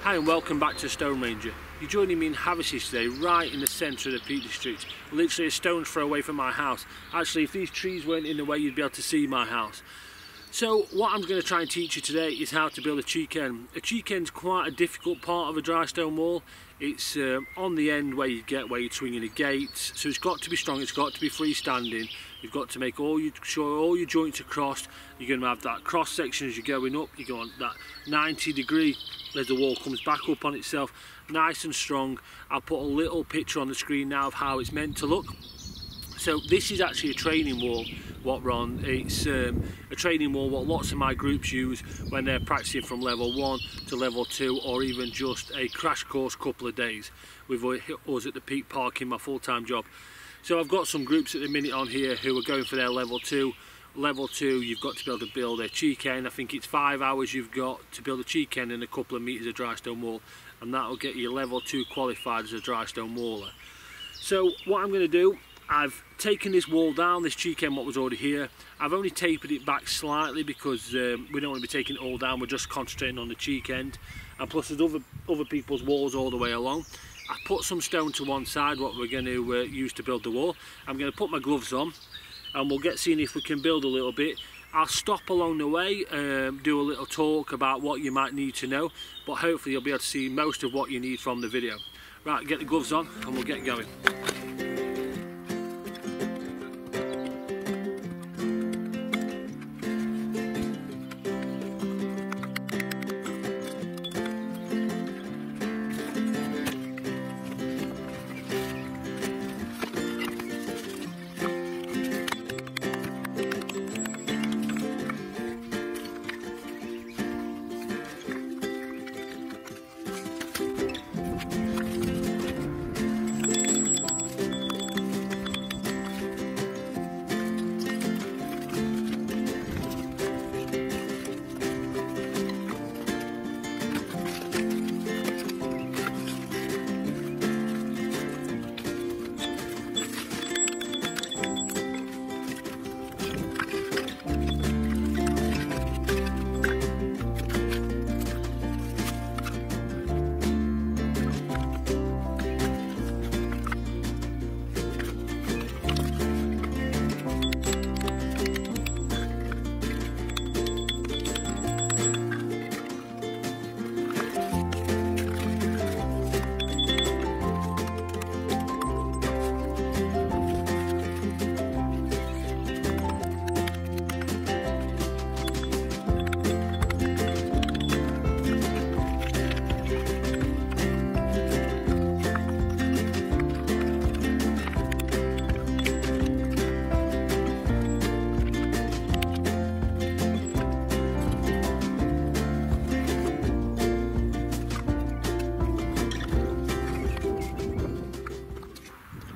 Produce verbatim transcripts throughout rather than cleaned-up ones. Hi and welcome back to Stone Ranger. You're joining me in Havisys today, right in the centre of the Peak District. Literally a stone's throw away from my house. Actually, if these trees weren't in the way, you'd be able to see my house. So what I'm going to try and teach you today is how to build a cheek end. A cheek end's quite a difficult part of a dry stone wall. It's um, on the end where you get where you're swinging a gate. So it's got to be strong, it's got to be freestanding. You've got to make all your, sure all your joints are crossed. You're going to have that cross section as you're going up. You go on that ninety degree as the wall comes back up on itself, nice and strong. I'll put a little picture on the screen now of how it's meant to look. So this is actually a training wall, what we're on. It's um, a training wall what lots of my groups use when they're practicing from level one to level two, or even just a crash course couple of days with us at the Peak Park in my full-time job. So I've got some groups at the minute on here who are going for their level two. Level two, you've got to be able to build a cheek end. I think it's five hours you've got to build a cheek end and a couple of metres of dry stone wall, and that'll get you level two qualified as a dry stone waller. So what I'm going to do, I've taken this wall down, this cheek end what was already here. I've only tapered it back slightly because um, we don't want to be taking it all down, we're just concentrating on the cheek end. And plus there's other, other people's walls all the way along. I've put some stone to one side, what we're going to uh, use to build the wall. I'm going to put my gloves on, and we'll get seeing if we can build a little bit. I'll stop along the way, um, do a little talk about what you might need to know, but hopefully you'll be able to see most of what you need from the video. Right, get the gloves on and we'll get going.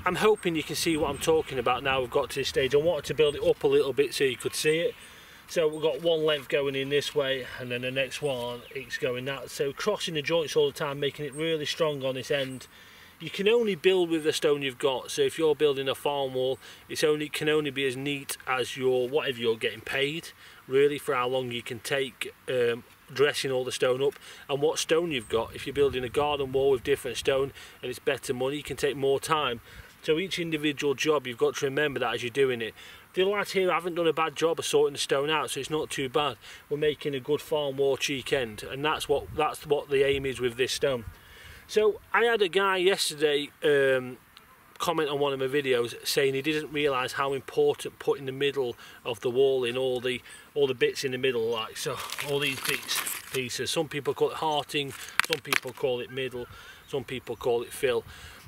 I'm hoping you can see what I'm talking about now we've got to this stage. I wanted to build it up a little bit so you could see it. So we've got one length going in this way, and then the next one it's going that. So crossing the joints all the time, making it really strong on this end. You can only build with the stone you've got. So if you're building a farm wall, it's only can only be as neat as your whatever you're getting paid, really, for how long you can take um, dressing all the stone up and what stone you've got. If you're building a garden wall with different stone and it's better money, you can take more time. So each individual job, you've got to remember that as you're doing it. The lads here haven't done a bad job of sorting the stone out, so it's not too bad. We're making a good farm wall cheek end, and that's what that's what the aim is with this stone. So I had a guy yesterday um, comment on one of my videos saying he didn't realise how important putting the middle of the wall in, all the all the bits in the middle, like so, all these bits pieces. Some people call it hearting, some people call it middle, some people call it fill.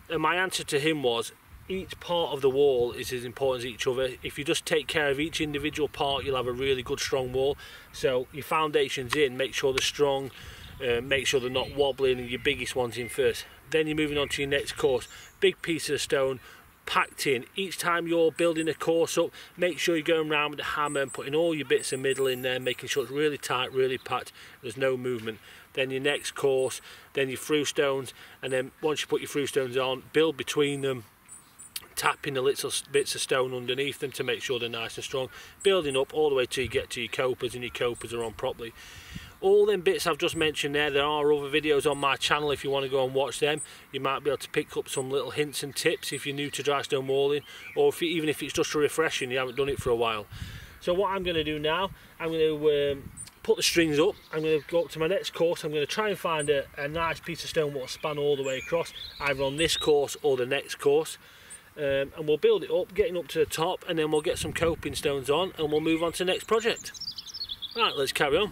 And my answer to him was, each part of the wall is as important as each other. If you just take care of each individual part, you'll have a really good strong wall. So your foundation's in, make sure they're strong, uh, make sure they're not wobbling, and your biggest one's in first. Then you're moving on to your next course. Big piece of stone packed in. Each time you're building a course up, make sure you're going around with a hammer and putting all your bits of middle in there, making sure it's really tight, really packed, there's no movement. Then your next course, then your through stones, and then once you put your through stones on, build between them. tapping the little bits of stone underneath them to make sure they're nice and strong, building up all the way till you get to your copers and your copers are on properly. All them bits I've just mentioned there, there are other videos on my channel if you want to go and watch them. You might be able to pick up some little hints and tips if you're new to dry stone walling, or if you, even if it's just a refresher and you haven't done it for a while. So what I'm going to do now, I'm going to um, put the strings up, I'm going to go up to my next course, I'm going to try and find a, a nice piece of stone that will span all the way across, either on this course or the next course. Um, and we'll build it up, getting up to the top, and then we'll get some coping stones on and we'll move on to the next project. Right, let's carry on.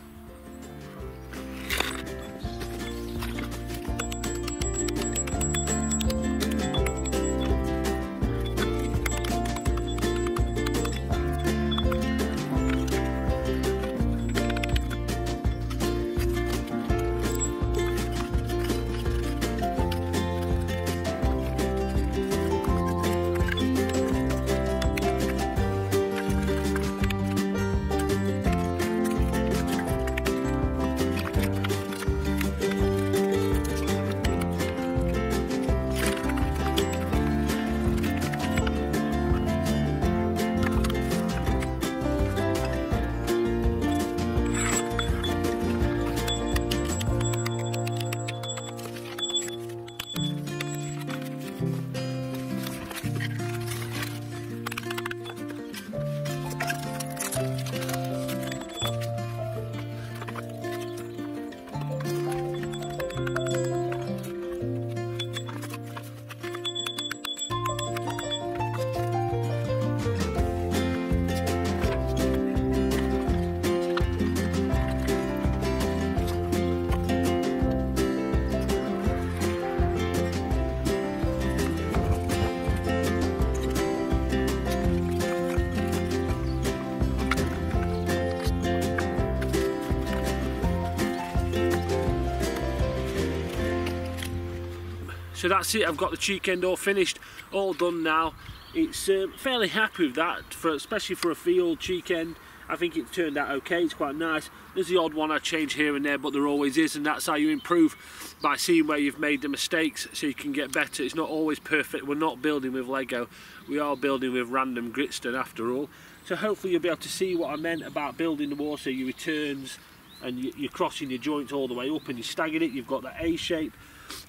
So that's it, I've got the cheek end all finished, all done now. It's um, fairly happy with that, for, especially for a field cheek end. I think it's turned out okay, it's quite nice. There's the odd one I change here and there, but there always is, and that's how you improve, by seeing where you've made the mistakes so you can get better. It's not always perfect, we're not building with Lego, we are building with random gritstone after all. So hopefully you'll be able to see what I meant about building the wall so your returns and you're crossing your joint all the way up and you're staggered it, you've got that A shape.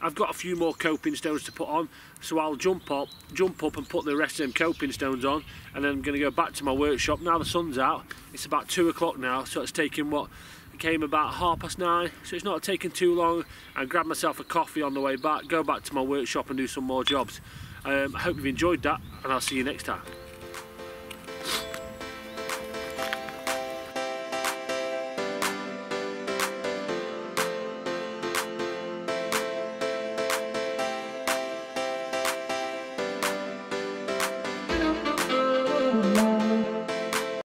I've got a few more coping stones to put on, so I'll jump up jump up and put the rest of them coping stones on, and then I'm going to go back to my workshop. Now the sun's out, it's about two o'clock now, so it's taken what, it came about half past nine, so it's not taking too long. I grab myself a coffee on the way back, go back to my workshop and do some more jobs. Um, I hope you've enjoyed that, and I'll see you next time.